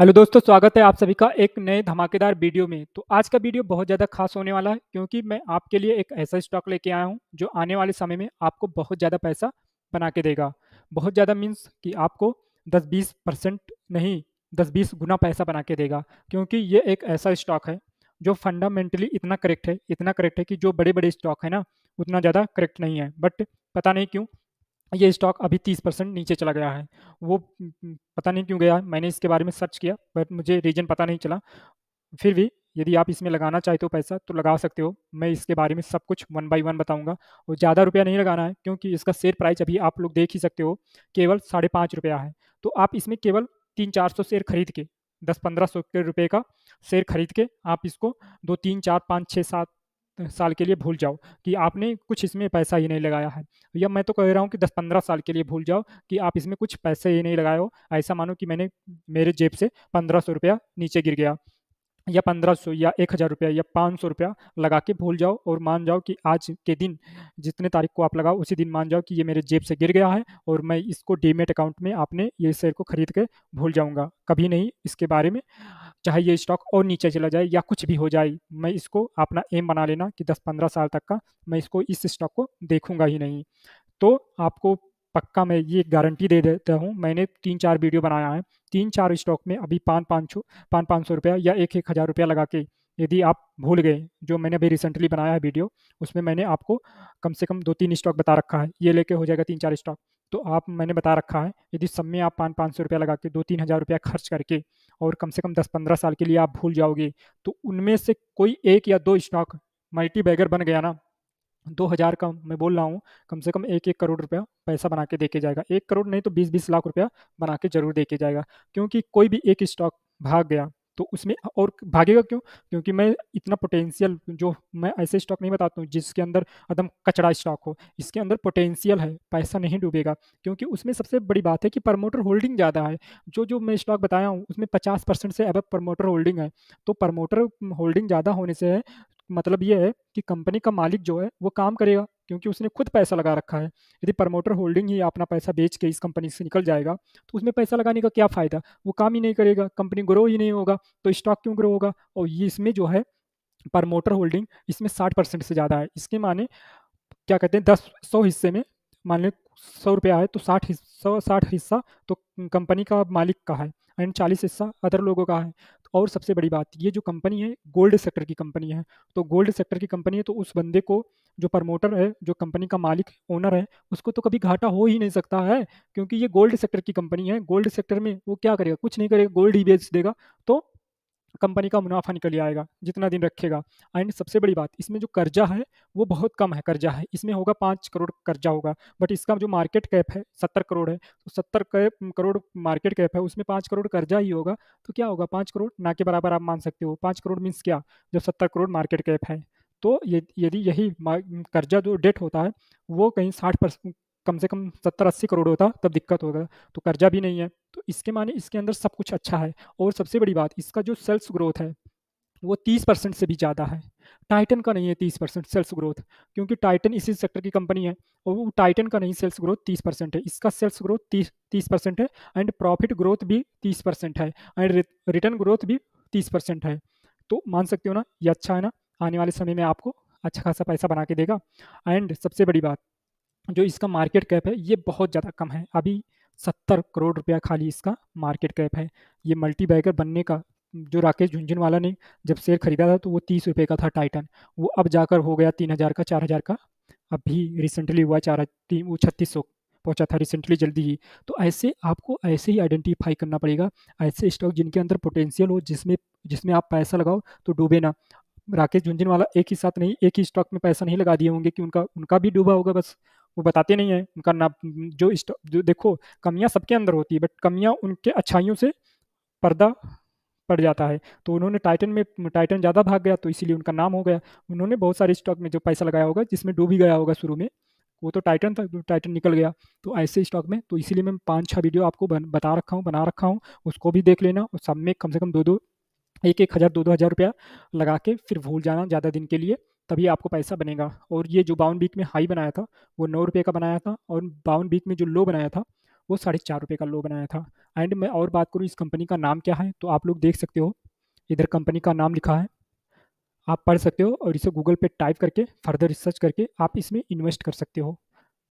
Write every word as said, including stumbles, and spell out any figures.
Hello दोस्तों, स्वागत है आप सभी का एक नए धमाकेदार वीडियो में। तो आज का वीडियो बहुत ज़्यादा खास होने वाला है क्योंकि मैं आपके लिए एक ऐसा स्टॉक लेके आया हूं जो आने वाले समय में आपको बहुत ज़्यादा पैसा बना के देगा। बहुत ज़्यादा मीन्स कि आपको दस बीस परसेंट नहीं, दस बीस गुना पैसा बना के देगा, क्योंकि ये एक ऐसा स्टॉक है जो फंडामेंटली इतना करेक्ट है, इतना करेक्ट है कि जो बड़े बड़े स्टॉक है ना उतना ज़्यादा करेक्ट नहीं है। बट पता नहीं क्यों ये स्टॉक अभी तीस परसेंट नीचे चला गया है। वो पता नहीं क्यों गया, मैंने इसके बारे में सर्च किया बट मुझे रीजन पता नहीं चला। फिर भी यदि आप इसमें लगाना चाहते हो पैसा तो लगा सकते हो। मैं इसके बारे में सब कुछ वन बाई वन बताऊंगा और ज़्यादा रुपया नहीं लगाना है क्योंकि इसका शेयर प्राइस अभी आप लोग देख ही सकते हो, केवल साढ़े पाँच रुपया है। तो आप इसमें केवल तीन चार सौ शेयर खरीद के, दस पंद्रह सौ के रुपये का शेयर खरीद के आप इसको दो तीन चार पाँच छः सात साल के लिए भूल जाओ कि आपने कुछ इसमें पैसा ही नहीं लगाया है। या मैं तो कह रहा हूँ कि दस पंद्रह साल के लिए भूल जाओ कि आप इसमें कुछ पैसे ही नहीं लगाए हो। ऐसा मानो कि मैंने मेरे जेब से पंद्रह सौ रुपया नीचे गिर गया, या पंद्रह सौ या एक हज़ार रुपया या पाँच सौ रुपया लगा के भूल जाओ और मान जाओ कि आज के दिन जितने तारीख को आप लगाओ उसी दिन मान जाओ कि ये मेरे जेब से गिर गया है और मैं इसको डीमेट अकाउंट में आपने ये शेयर को खरीद के भूल जाऊँगा। कभी नहीं इसके बारे में, चाहे ये स्टॉक और नीचे चला जाए या कुछ भी हो जाए, मैं इसको अपना एम बना लेना कि दस पंद्रह साल तक का मैं इसको इस स्टॉक को देखूँगा ही नहीं। तो आपको पक्का मैं ये गारंटी दे देता हूँ। मैंने तीन चार वीडियो बनाया है, तीन चार स्टॉक में अभी पाँच पाँच सौ पाँच पाँच सौ रुपया या एक एक हज़ार रुपया लगा के यदि आप भूल गए, जो मैंने अभी रिसेंटली बनाया है वीडियो, उसमें मैंने आपको कम से कम दो तीन स्टॉक बता रखा है। ये लेके हो जाएगा तीन चार स्टॉक। तो आप मैंने बता रखा है यदि सब में आप पाँच पाँच सौ रुपया लगा के दो तीन हज़ार रुपया खर्च करके और कम से कम दस पंद्रह साल के लिए आप भूल जाओगे तो उनमें से कोई एक या दो स्टॉक मल्टी बैगर बन गया ना, दो हज़ार का मैं बोल रहा हूँ, कम से कम एक एक करोड़ रुपया पैसा बना के देके जाएगा। एक करोड़ नहीं तो बीस बीस लाख रुपया बना के जरूर देके जाएगा, क्योंकि कोई भी एक स्टॉक भाग गया तो उसमें और भागेगा क्यों, क्योंकि मैं इतना पोटेंशियल, जो मैं ऐसे स्टॉक नहीं बताता हूँ जिसके अंदर एकदम कचरा स्टॉक हो, इसके अंदर पोटेंशियल है, पैसा नहीं डूबेगा। क्योंकि उसमें सबसे बड़ी बात है कि प्रमोटर होल्डिंग ज़्यादा है। जो जो मैं स्टॉक बताया हूँ उसमें पचास परसेंट से अब प्रमोटर होल्डिंग है। तो प्रमोटर होल्डिंग ज़्यादा होने से है, मतलब ये है कि कंपनी का मालिक जो है वो काम करेगा क्योंकि उसने खुद पैसा लगा रखा है। यदि प्रमोटर होल्डिंग ही अपना पैसा बेच के इस कंपनी से निकल जाएगा तो उसमें पैसा लगाने का क्या फ़ायदा, वो काम ही नहीं करेगा, कंपनी ग्रो ही नहीं होगा तो स्टॉक क्यों ग्रो होगा। और ये इसमें जो है प्रमोटर होल्डिंग इसमें साठ परसेंट से ज़्यादा है। इसके माने क्या कहते हैं, दस सौ हिस्से में मान लें सौ रुपया है तो साठ हिस्सा साठ हिस्सा तो कंपनी का मालिक का है एंड चालीस हिस्सा अदर लोगों का है। और सबसे बड़ी बात, ये जो कंपनी है गोल्ड सेक्टर की कंपनी है, तो गोल्ड सेक्टर की कंपनी है तो उस बंदे को, जो प्रमोटर है, जो कंपनी का मालिक ओनर है, उसको तो कभी घाटा हो ही नहीं सकता है क्योंकि ये गोल्ड सेक्टर की कंपनी है। गोल्ड सेक्टर में वो क्या करेगा, कुछ नहीं करेगा, गोल्ड ही बेच देगा तो कंपनी का मुनाफा निकल आएगा जितना दिन रखेगा। एंड सबसे बड़ी बात, इसमें जो कर्जा है वो बहुत कम है। कर्जा है इसमें होगा पाँच करोड़ कर्जा होगा, बट इसका जो मार्केट कैप है सत्तर करोड़ है, तो सत्तर करोड़ मार्केट कैप है, उसमें पाँच करोड़ कर्जा ही होगा। तो क्या होगा, पाँच करोड़ ना के बराबर आप मान सकते हो। पाँच करोड़ मीन्स क्या, जब सत्तर करोड़ मार्केट कैप है तो यदि यही कर्जा जो डेट होता है वो कहीं साठ परसेंट कम से कम सत्तर अस्सी करोड़ होता तब दिक्कत होगा, तो कर्जा भी नहीं है। तो इसके माने इसके अंदर सब कुछ अच्छा है। और सबसे बड़ी बात, इसका जो सेल्स ग्रोथ है वो तीस परसेंट से भी ज़्यादा है। टाइटन का नहीं है तीस परसेंट सेल्स ग्रोथ, क्योंकि टाइटन इसी सेक्टर की कंपनी है और वो टाइटन का नहीं सेल्स ग्रोथ तीस परसेंट है, इसका सेल्स ग्रोथ तीस तीस परसेंट है एंड प्रॉफिट ग्रोथ भी तीस परसेंट है एंड रिटर्न ग्रोथ भी तीस परसेंट है। तो मान सकते हो ना, ये अच्छा है ना, आने वाले समय में आपको अच्छा खासा पैसा बना के देगा। एंड सबसे बड़ी बात, जो इसका मार्केट कैप है ये बहुत ज़्यादा कम है, अभी सत्तर करोड़ रुपया खाली इसका मार्केट कैप है। ये मल्टी बैगर बनने का, जो राकेश झुनझुनवाला ने जब शेयर खरीदा था तो वो तीस रुपये का था टाइटन, वो अब जाकर हो गया तीन हज़ार का, चार हज़ार का, अभी रिसेंटली हुआ चार तीन वो छत्तीस सौ पहुँचा था रिसेंटली जल्दी ही। तो ऐसे आपको ऐसे ही आइडेंटिफाई करना पड़ेगा, ऐसे स्टॉक जिनके अंदर पोटेंशियल हो, जिसमें जिसमें आप पैसा लगाओ तो डूबे ना। राकेश झुनझुनवाला एक ही साथ नहीं, एक ही स्टॉक में पैसा नहीं लगा दिए होंगे कि उनका उनका भी डूबा होगा, बस वो बताते नहीं है उनका ना। जो स्टॉक जो देखो, कमियां सबके अंदर होती है बट कमियां उनके अच्छाइयों से पर्दा पड़ जाता है। तो उन्होंने टाइटन में, टाइटन ज़्यादा भाग गया तो इसीलिए उनका नाम हो गया। उन्होंने बहुत सारे स्टॉक में जो पैसा लगाया होगा जिसमें डूब ही गया होगा शुरू में, वो तो टाइटन था, टाइटन निकल गया। तो ऐसे स्टॉक में, तो इसीलिए मैं पाँच छः वीडियो आपको बता रखा हूँ बना रखा हूँ, उसको भी देख लेना। और सब में कम से कम दो दो एक एक हज़ार दो दो हज़ार रुपया लगा के फिर भूल जाना ज़्यादा दिन के लिए, तभी आपको पैसा बनेगा। और ये जो बावन वीक में हाई बनाया था वो नौ रुपये का बनाया था और बावन वीक में जो लो बनाया था वो साढ़े चार रुपये का लो बनाया था। एंड मैं और बात करूँ इस कंपनी का नाम क्या है तो आप लोग देख सकते हो, इधर कंपनी का नाम लिखा है, आप पढ़ सकते हो और इसे गूगल पे टाइप करके फर्दर रिसर्च करके आप इसमें इन्वेस्ट कर सकते हो।